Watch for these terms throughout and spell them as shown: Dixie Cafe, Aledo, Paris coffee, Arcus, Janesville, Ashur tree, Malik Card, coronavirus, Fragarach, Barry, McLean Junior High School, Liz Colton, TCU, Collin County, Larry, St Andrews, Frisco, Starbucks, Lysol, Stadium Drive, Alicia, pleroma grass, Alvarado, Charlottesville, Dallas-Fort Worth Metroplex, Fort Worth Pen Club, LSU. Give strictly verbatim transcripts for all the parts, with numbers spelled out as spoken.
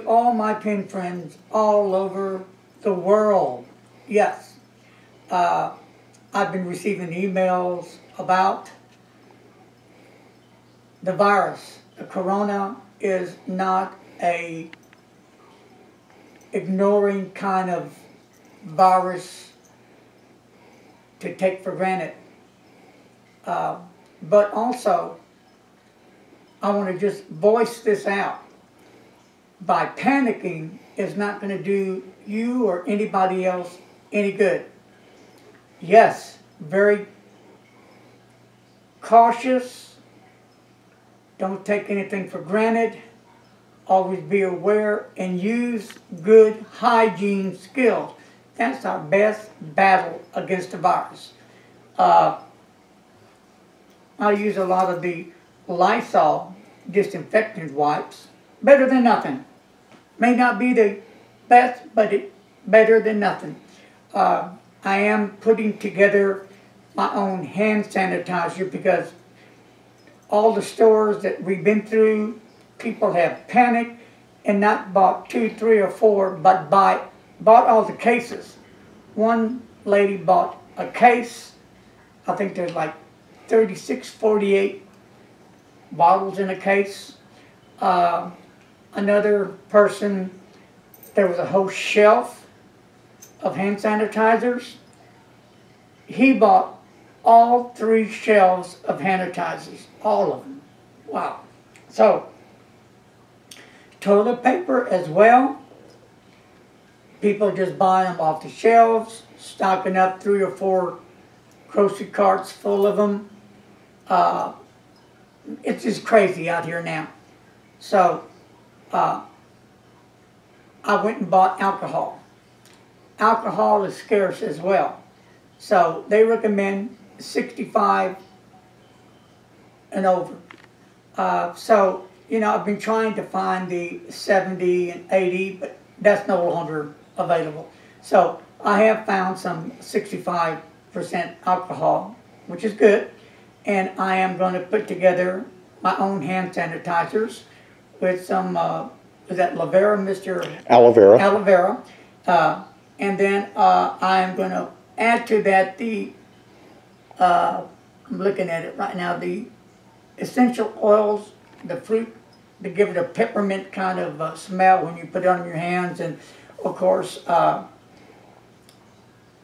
to all my pen friends all over the world. Yes, uh, I've been receiving emails about the virus. The corona is not a ignoring kind of virus to take for granted. Uh, but also, I want to just voice this out. By panicking is not going to do you or anybody else any good. Yes, very cautious. Don't take anything for granted. Always be aware and use good hygiene skills. That's our best battle against the virus. Uh, I use a lot of the Lysol disinfectant wipes. Better than nothing. May not be the best, but it better than nothing. Uh, I am putting together my own hand sanitizer because all the stores that we've been through, people have panicked and not bought two, three, or four, but buy, bought all the cases. One lady bought a case. I think there's like thirty-six, forty-eight bottles in a case. Uh, another person, there was a whole shelf of hand sanitizers. He bought all three shelves of hand sanitizers, all of them. Wow. So, toilet paper as well. People just buy them off the shelves, stocking up three or four grocery carts full of them. Uh, it's just crazy out here now. So, uh, I went and bought alcohol. Alcohol is scarce as well. So, they recommend sixty-five and over. Uh, so, you know, I've been trying to find the seventy and eighty, but that's no longer available. So, I have found some sixty-five percent alcohol, which is good. And I am going to put together my own hand sanitizers with some, uh, is that aloe vera, Mister Aloe vera. Aloe vera. Uh, and then uh, I am going to add to that the, uh, I'm looking at it right now, the essential oils, the fruit, to give it a peppermint kind of uh, smell when you put it on your hands. And of course, uh,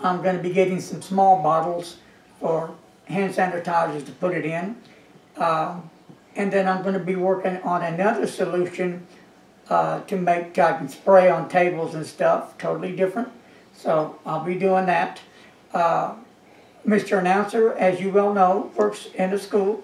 I'm going to be getting some small bottles for hand sanitizers to put it in. Uh, and then I'm going to be working on another solution uh, to make, I can spray on tables and stuff, totally different. So I'll be doing that. Uh, Mister Announcer, as you well know, works in a school.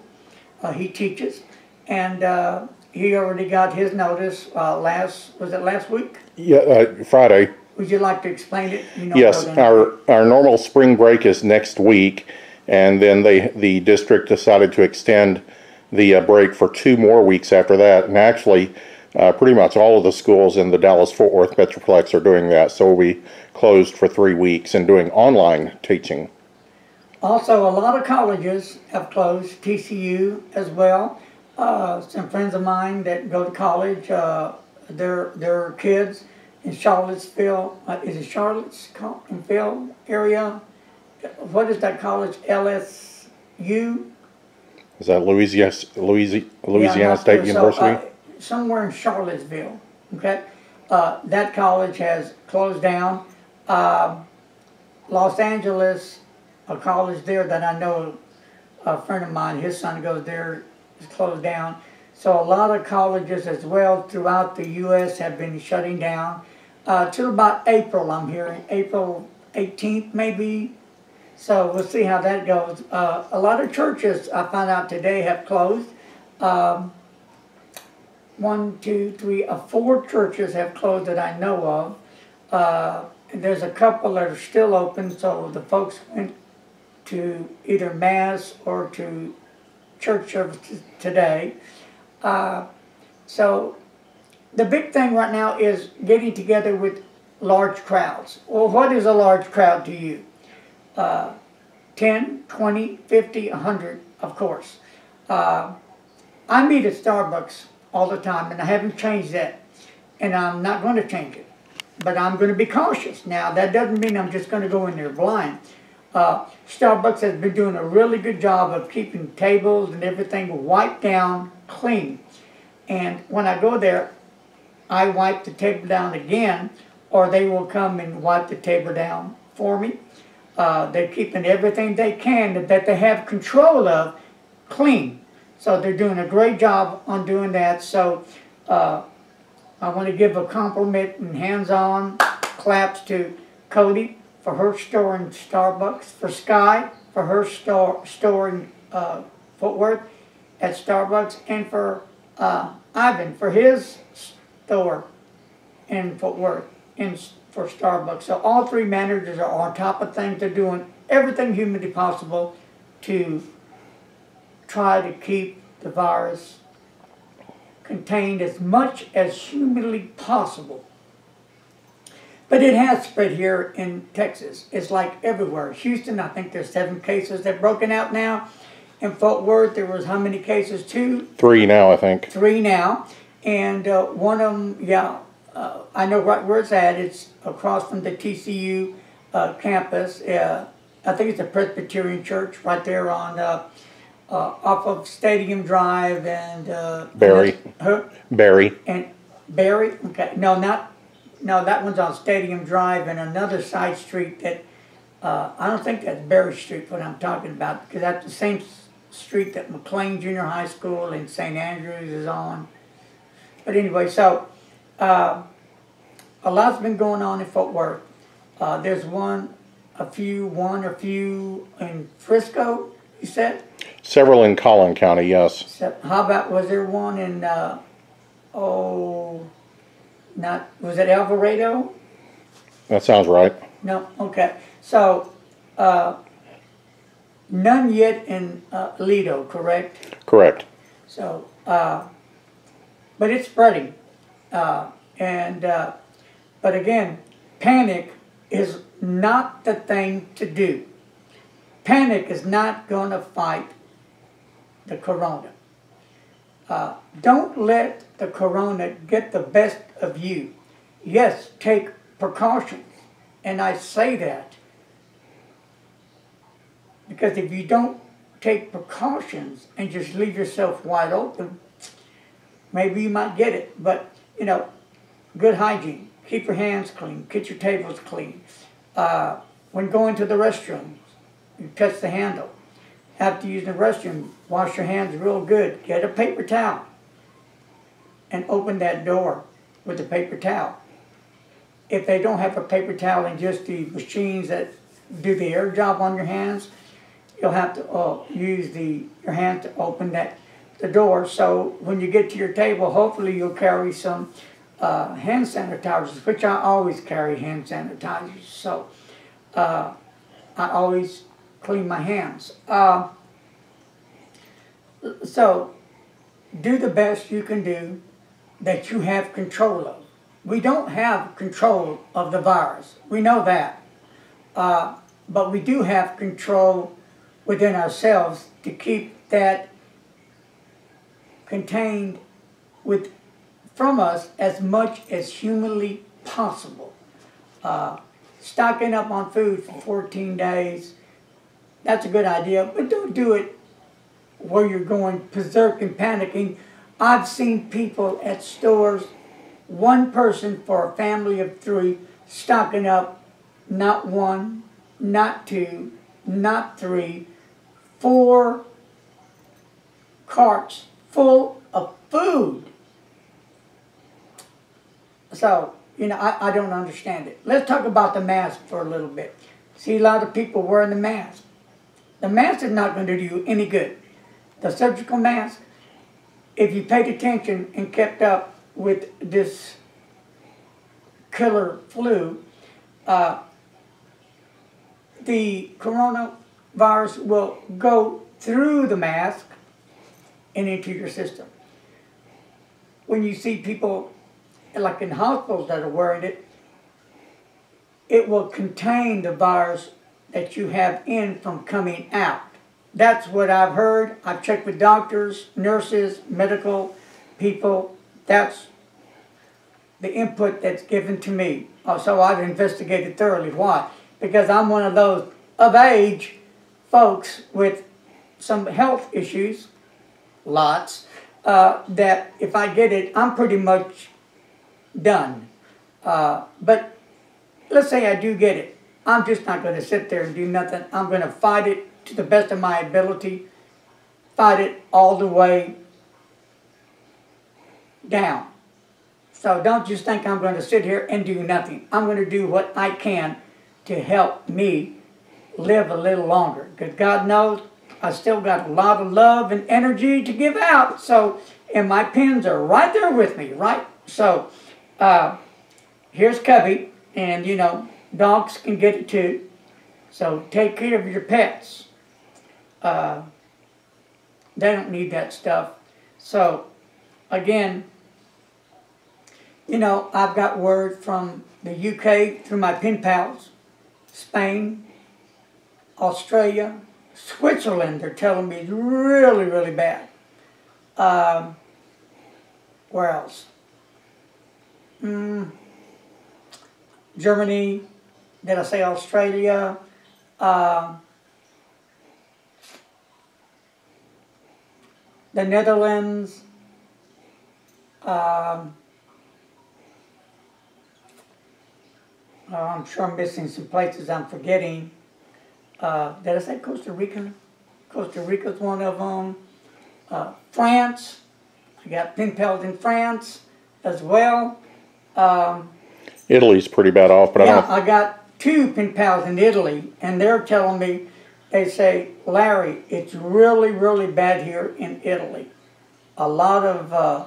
Uh, he teaches, and uh, he already got his notice uh, last, was it last week? Yeah, uh, Friday. Would you like to explain it? You know, yes, our, our normal spring break is next week, and then they, the district decided to extend the uh, break for two more weeks after that, and actually uh, pretty much all of the schools in the Dallas-Fort Worth Metroplex are doing that, so we closed for three weeks and doing online teaching. Also, a lot of colleges have closed, T C U as well. Uh, some friends of mine that go to college, uh, their, their kids in Charlottesville, uh, is it Charlottesville area? What is that college, L S U? Is that Louisiana, Louisiana, Louisiana State University? So, uh, somewhere in Charlottesville, okay? Uh, that college has closed down. Uh, Los Angeles, a college there that I know, a friend of mine, his son goes there, is closed down. So a lot of colleges as well throughout the U S have been shutting down. Uh, till about April, I'm hearing, April eighteenth maybe. So we'll see how that goes. Uh, a lot of churches, I found out today, have closed. Um, one, two, three, uh, four churches have closed that I know of. Uh, there's a couple that are still open, so the folks went to either Mass or to church service today. Uh, so the big thing right now is getting together with large crowds. Well, what is a large crowd to you? Uh, ten, twenty, fifty, a hundred, of course. Uh, I meet at Starbucks all the time, and I haven't changed that. and I'm not going to change it. But I'm going to be cautious. Now, that doesn't mean I'm just going to go in there blind. Uh, Starbucks has been doing a really good job of keeping tables and everything wiped down clean. And when I go there, I wipe the table down again, or they will come and wipe the table down for me. Uh, they're keeping everything they can that, that they have control of clean. So they're doing a great job on doing that. So uh, I want to give a compliment and hands-on claps to Cody for her store in Starbucks, for Sky for her store, store in uh, Fort Worth at Starbucks, and for uh, Ivan for his store in Fort Worth and for Starbucks. So all three managers are on top of things. They're doing everything humanly possible to try to keep the virus contained as much as humanly possible. But it has spread here in Texas. It's like everywhere. Houston, I think there's seven cases that have broken out now. In Fort Worth, there was how many cases? Two? Three now, I think. Three now. And uh, one of them, yeah, uh, I know right where it's at. It's across from the T C U uh, campus. Uh, I think it's a Presbyterian church right there on uh, uh, off of Stadium Drive and uh, Barry. Huh? Barry. And Barry. Okay, no, not no. That one's on Stadium Drive and another side street that uh, I don't think that's Barry Street. What I'm talking about, because that's the same street that McLean Junior High School and St Andrews is on. But anyway, so uh, a lot's been going on in Fort Worth. Uh, there's one, a few, one, a few in Frisco, you said? Several in Collin County, yes. So how about, was there one in, uh, oh, not, was it Alvarado? That sounds right. No, okay. So uh, none yet in uh, Aledo, correct? Correct. So... Uh, But it's spreading, uh, and uh, but again, panic is not the thing to do. Panic is not going to fight the corona. Uh, don't let the corona get the best of you. Yes, take precautions, and I say that because if you don't take precautions and just leave yourself wide open, maybe you might get it, but, you know, good hygiene. Keep your hands clean. Get your tables clean. Uh, when going to the restroom, you touch the handle. After using the restroom, wash your hands real good. Get a paper towel and open that door with a paper towel. If they don't have a paper towel and just the machines that do the air job on your hands, you'll have to uh, use the your hand to open that the door, so when you get to your table, hopefully you'll carry some uh, hand sanitizers, which I always carry hand sanitizers, so uh, I always clean my hands. Uh, so do the best you can do that you have control of. We don't have control of the virus, we know that, uh, but we do have control within ourselves to keep that contained with from us as much as humanly possible. Uh, stocking up on food for fourteen days, that's a good idea, but don't do it where you're going berserk and panicking. I've seen people at stores, one person for a family of three, stocking up not one, not two, not three, four carts full of food. So, you know, I, I don't understand it. Let's talk about the mask for a little bit. See, a lot of people wearing the mask. The mask is not going to do you any good. The surgical mask, if you paid attention and kept up with this killer flu, uh, the coronavirus will go through the mask and into your system. When you see people, like in hospitals that are wearing it, it will contain the virus that you have in from coming out. That's what I've heard. I've checked with doctors, nurses, medical people. That's the input that's given to me. So I've investigated thoroughly. Why? Because I'm one of those of age folks with some health issues, lots, uh, that if I get it, I'm pretty much done. Uh, but let's say I do get it. I'm just not going to sit there and do nothing. I'm going to fight it to the best of my ability, fight it all the way down. So don't just think I'm going to sit here and do nothing. I'm going to do what I can to help me live a little longer. Because God knows I still got a lot of love and energy to give out. So, and my pens are right there with me, right? So, uh, here's Cubby, and you know, dogs can get it too. So take care of your pets. Uh, they don't need that stuff. So, again, you know, I've got word from the U K through my pen pals, Spain, Australia, Switzerland, they're telling me is really, really bad. Um, where else? Mm, Germany, did I say Australia? Uh, the Netherlands. Um, oh, I'm sure I'm missing some places I'm forgetting. Uh, did I say Costa Rica? Costa Rica's one of them. Uh, France. I got pen pals in France as well. Um, Italy's pretty bad off, but yeah, I don't. I got two pen pals in Italy, and they're telling me, they say, Larry, it's really, really bad here in Italy. A lot of uh,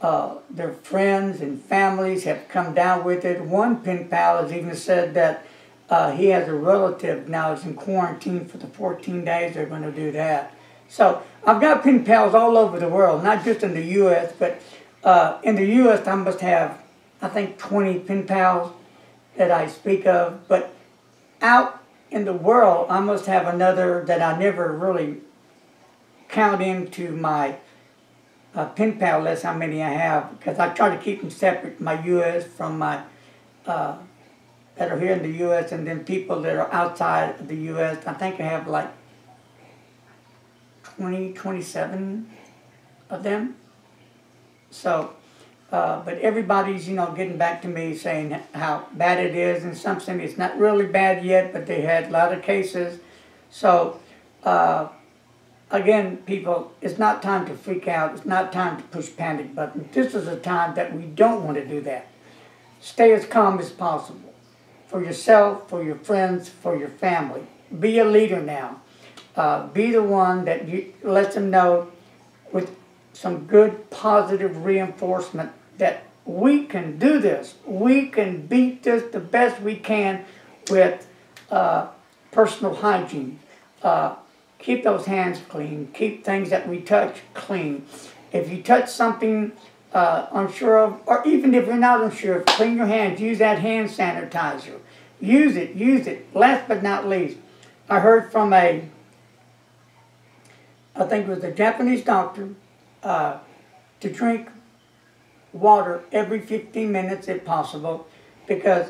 uh, their friends and families have come down with it. One pen pal has even said that. Uh, he has a relative now that's in quarantine for the fourteen days. They're going to do that. So I've got pen pals all over the world, not just in the U S, but uh, in the U S I must have, I think, twenty pen pals that I speak of. But out in the world, I must have another that I never really count into my uh, pen pal list, how many I have, because I try to keep them separate, my U S from my... Uh, that are here in the U S and then people that are outside of the U S. I think I have like twenty, twenty-seven of them. So, uh, but everybody's, you know, getting back to me saying how bad it is. And some say it's not really bad yet, but they had a lot of cases. So, uh, again, people, it's not time to freak out. It's not time to push panic buttons. This is a time that we don't want to do that. Stay as calm as possible. For yourself, for your friends, for your family. Be a leader now. Uh, be the one that you, lets them know with some good positive reinforcement that we can do this. We can beat this the best we can with uh, personal hygiene. Uh, keep those hands clean. Keep things that we touch clean. If you touch something Uh, unsure of, or even if you're not unsure of, clean your hands, use that hand sanitizer. Use it, use it. Last but not least, I heard from a, I think it was a Japanese doctor, uh, to drink water every fifteen minutes if possible, because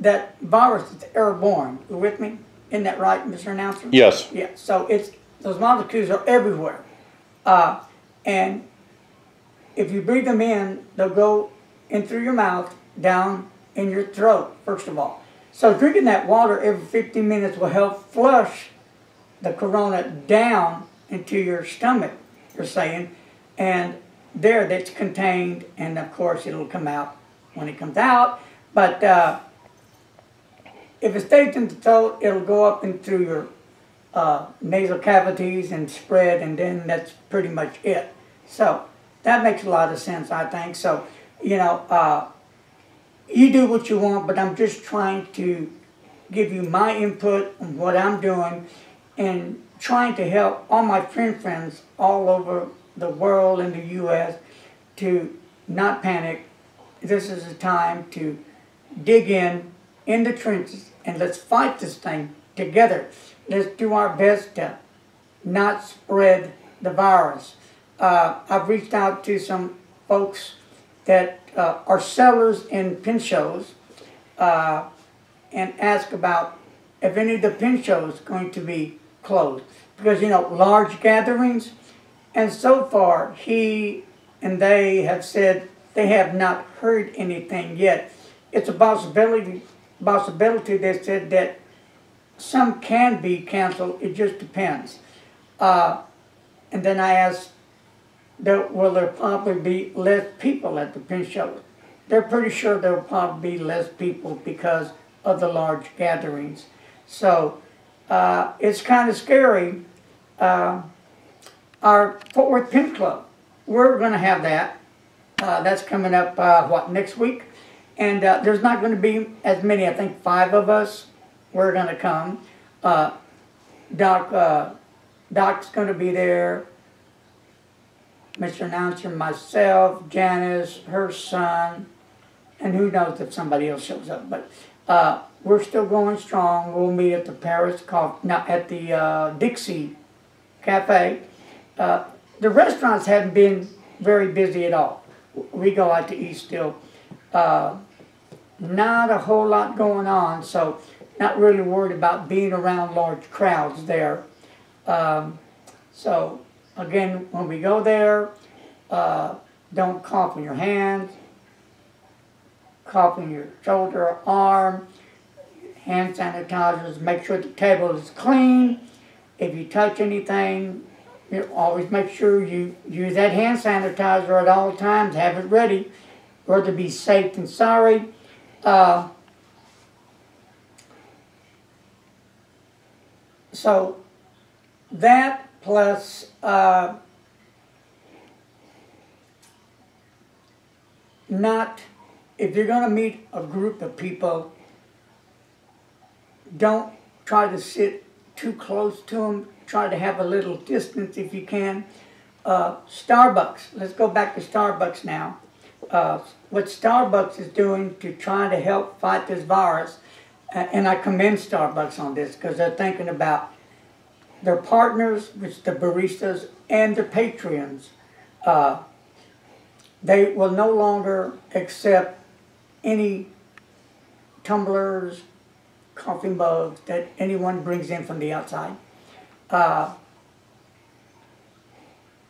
that virus is airborne. You with me? Isn't that right, Mister Announcer? Yes. Yeah, so it's, those molecules are everywhere. Uh, and if you breathe them in, they'll go in through your mouth, down in your throat, first of all. So drinking that water every fifteen minutes will help flush the corona down into your stomach, you're saying, and there that's contained, and of course it'll come out when it comes out, but uh, if it stays in the throat, it'll go up and through your uh, nasal cavities and spread, and then that's pretty much it. So that makes a lot of sense, I think. So, you know, uh, you do what you want, but I'm just trying to give you my input on what I'm doing and trying to help all my friend friends all over the world in the U S to not panic. This is a time to dig in, in the trenches, and let's fight this thing together. Let's do our best to not spread the virus. Uh, I've reached out to some folks that uh, are sellers in pin shows uh, and ask about if any of the pin shows going to be closed. Because, you know, large gatherings, and so far he and they have said they have not heard anything yet. It's a possibility, possibility they said that some can be canceled, it just depends. Uh, and then I asked, that will there probably be less people at the pin show? They're pretty sure there will probably be less people because of the large gatherings. So uh, it's kind of scary. Uh, our Fort Worth Pen Club, we're going to have that. Uh, that's coming up, uh, what, next week? And uh, there's not going to be as many. I think five of us we're going to come. Uh, Doc, uh, Doc's going to be there. Mister Announcer, myself, Janice, her son, and who knows if somebody else shows up. But uh, we're still going strong. We'll meet at the Paris coffee, not at the uh, Dixie Cafe. Uh, the restaurants haven't been very busy at all. We go out to eat still. Uh, not a whole lot going on, so not really worried about being around large crowds there. Um, so, again, when we go there, uh, don't cough on your hands, cough on your shoulder or arm, hand sanitizers, make sure the table is clean. If you touch anything, you know, always make sure you use that hand sanitizer at all times, have it ready. Rather be safe than sorry. Uh, so that plus uh, not, if you're going to meet a group of people, don't try to sit too close to them. Try to have a little distance if you can. Uh, Starbucks, let's go back to Starbucks now. Uh, what Starbucks is doing to try to help fight this virus, uh, and I commend Starbucks on this because they're thinking about their partners, which the baristas and the patrons. Uh, they will no longer accept any tumblers, coffee mugs that anyone brings in from the outside uh,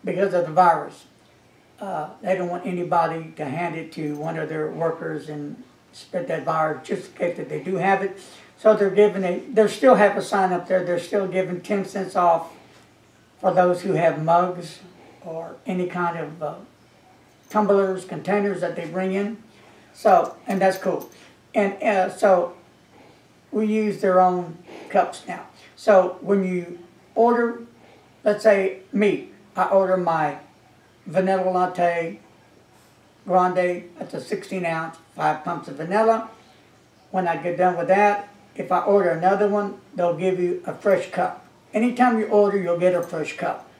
because of the virus. Uh, they don't want anybody to hand it to one of their workers and spread that virus, just in case that they do have it. So they're giving a, they still have a sign up there, they're still giving ten cents off for those who have mugs or any kind of uh, tumblers, containers that they bring in. So, and that's cool. And uh, so we use their own cups now. So when you order, let's say me, I order my vanilla latte, grande, that's a sixteen ounce, five pumps of vanilla. When I get done with that, if I order another one, they'll give you a fresh cup. Anytime you order, you'll get a fresh cup.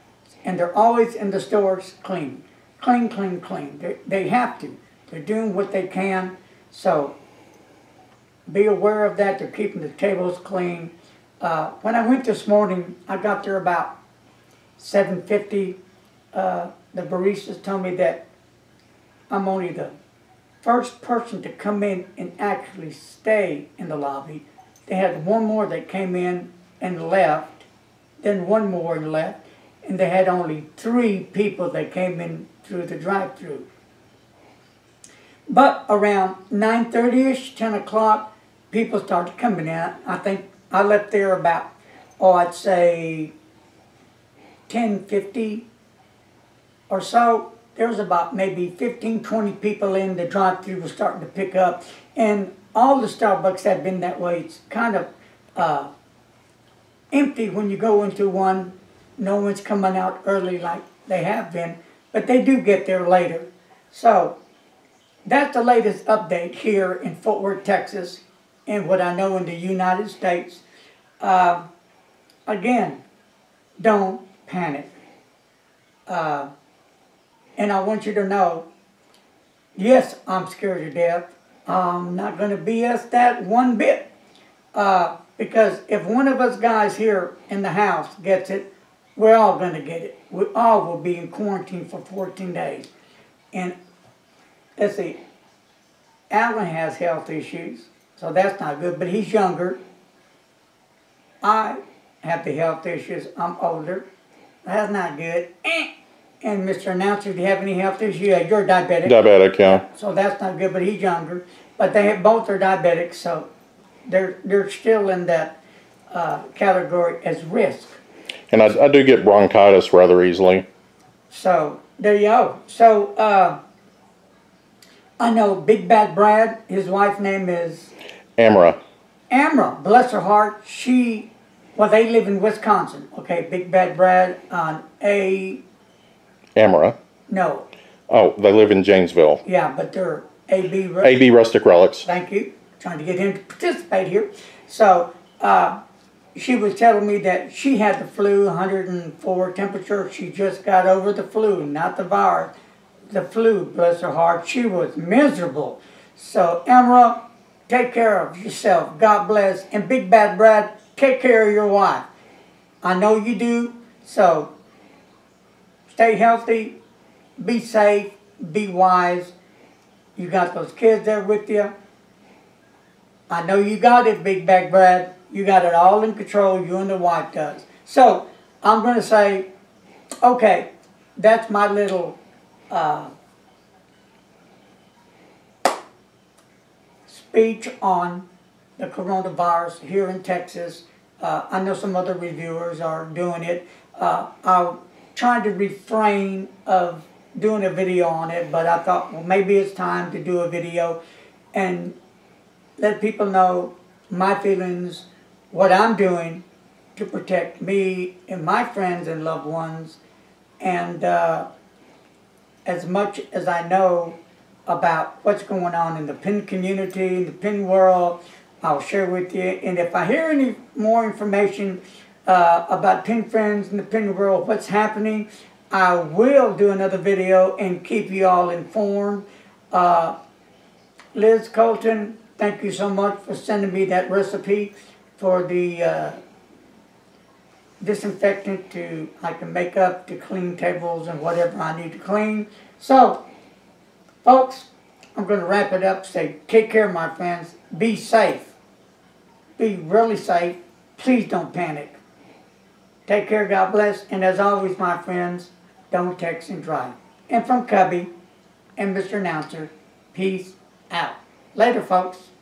And they're always in the stores clean. Clean, clean, clean. They, they have to. They're doing what they can. So be aware of that. They're keeping the tables clean. Uh, when I went this morning, I got there about seven fifty. Uh, The baristas told me that I'm only the first person to come in and actually stay in the lobby. They had one more that came in and left, then one more and left, and they had only three people that came in through the drive-thru. But around nine thirty-ish, ten o'clock, people started coming in. I think I left there about, oh, I'd say ten fifty. Or so, there was about maybe fifteen, twenty people in. The drive-thru was starting to pick up. And all the Starbucks have been that way. It's kind of uh, empty when you go into one. No one's coming out early like they have been. But they do get there later. So, that's the latest update here in Fort Worth, Texas. And what I know in the United States. Uh, again, don't panic. Uh, And I want you to know, yes, I'm scared to death. I'm not going to B S that one bit. Uh, because if one of us guys here in the house gets it, we're all going to get it. We all will be in quarantine for fourteen days. And Let's see, Alan has health issues, so that's not good, but he's younger. I have the health issues, I'm older, that's not good. Eh. And Mister Announcer, do you have any health issues? Yeah, you're diabetic. Diabetic, yeah. So that's not good, but he's younger. But they have, both are diabetic, so they're, they're still in that uh, category as risk. And I, I do get bronchitis rather easily. So there you go. So uh, I know Big Bad Brad, his wife's name is? Amra. Amra, bless her heart. She, well, they live in Wisconsin. Okay, Big Bad Brad on A... Amra. No. Oh, they live in Janesville. Yeah, but they're A B Rustic. A B Rustic Relics. Thank you. Trying to get him to participate here. So, uh, she was telling me that she had the flu, one hundred and four temperature. She just got over the flu, not the virus. The flu, bless her heart. She was miserable. So, Amra, take care of yourself. God bless. And Big Bad Brad, take care of your wife. I know you do. So, stay healthy, be safe, be wise. You got those kids there with you. I know you got it, Big Bad Brad. You got it all in control, you and the wife does. So, I'm going to say, okay, that's my little uh, speech on the coronavirus here in Texas. Uh, I know some other reviewers are doing it. Uh, I'll... trying to refrain of doing a video on it, but I thought, well, maybe it's time to do a video and let people know my feelings, what I'm doing to protect me and my friends and loved ones, and uh, as much as I know about what's going on in the Pen community, the Pen world, I'll share with you. And if I hear any more information Uh, about Pen friends in the Pen world, what's happening, I will do another video and keep you all informed. Uh, Liz Colton, thank you so much for sending me that recipe for the uh, disinfectant to I can make up to clean tables and whatever I need to clean. So, folks, I'm going to wrap it up. Say, take care, my friends. Be safe. Be really safe. Please don't panic. Take care, God bless, and as always, my friends, don't text and drive. And from Cubby and Mister Announcer, peace out. Later, folks.